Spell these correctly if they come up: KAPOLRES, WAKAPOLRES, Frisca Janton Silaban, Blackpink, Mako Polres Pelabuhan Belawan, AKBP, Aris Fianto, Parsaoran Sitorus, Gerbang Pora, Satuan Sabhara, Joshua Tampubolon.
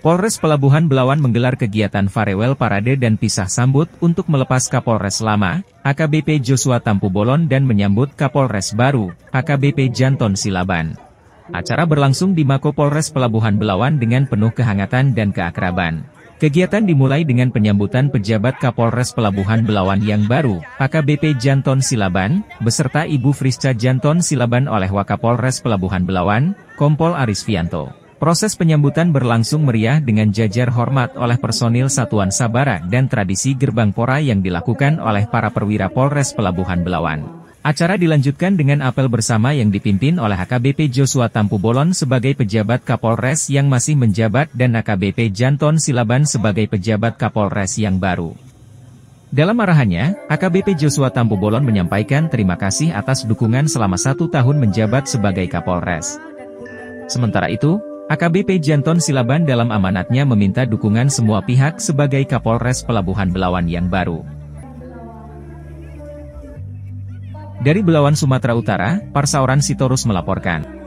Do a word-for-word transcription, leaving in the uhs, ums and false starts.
Polres Pelabuhan Belawan menggelar kegiatan farewell parade dan pisah sambut untuk melepas Kapolres lama, A K B P Joshua Tampubolon, dan menyambut Kapolres baru, A K B P Janton Silaban. Acara berlangsung di Mako Polres Pelabuhan Belawan dengan penuh kehangatan dan keakraban. Kegiatan dimulai dengan penyambutan pejabat Kapolres Pelabuhan Belawan yang baru, A K B P Janton Silaban, beserta Ibu Frisca Janton Silaban oleh Wakapolres Pelabuhan Belawan, Kompol Aris Fianto. Proses penyambutan berlangsung meriah dengan jajar hormat oleh personil Satuan Sabhara dan tradisi Gerbang Pora yang dilakukan oleh para perwira Polres Pelabuhan Belawan. Acara dilanjutkan dengan apel bersama yang dipimpin oleh A K B P Joshua Tampubolon sebagai pejabat Kapolres yang masih menjabat dan A K B P Janton Silaban sebagai pejabat Kapolres yang baru. Dalam arahannya, A K B P Joshua Tampubolon menyampaikan terima kasih atas dukungan selama satu tahun menjabat sebagai Kapolres. Sementara itu, A K B P Janton Silaban dalam amanatnya meminta dukungan semua pihak sebagai Kapolres Pelabuhan Belawan yang baru. Dari Belawan, Sumatera Utara, Parsaoran Sitorus melaporkan.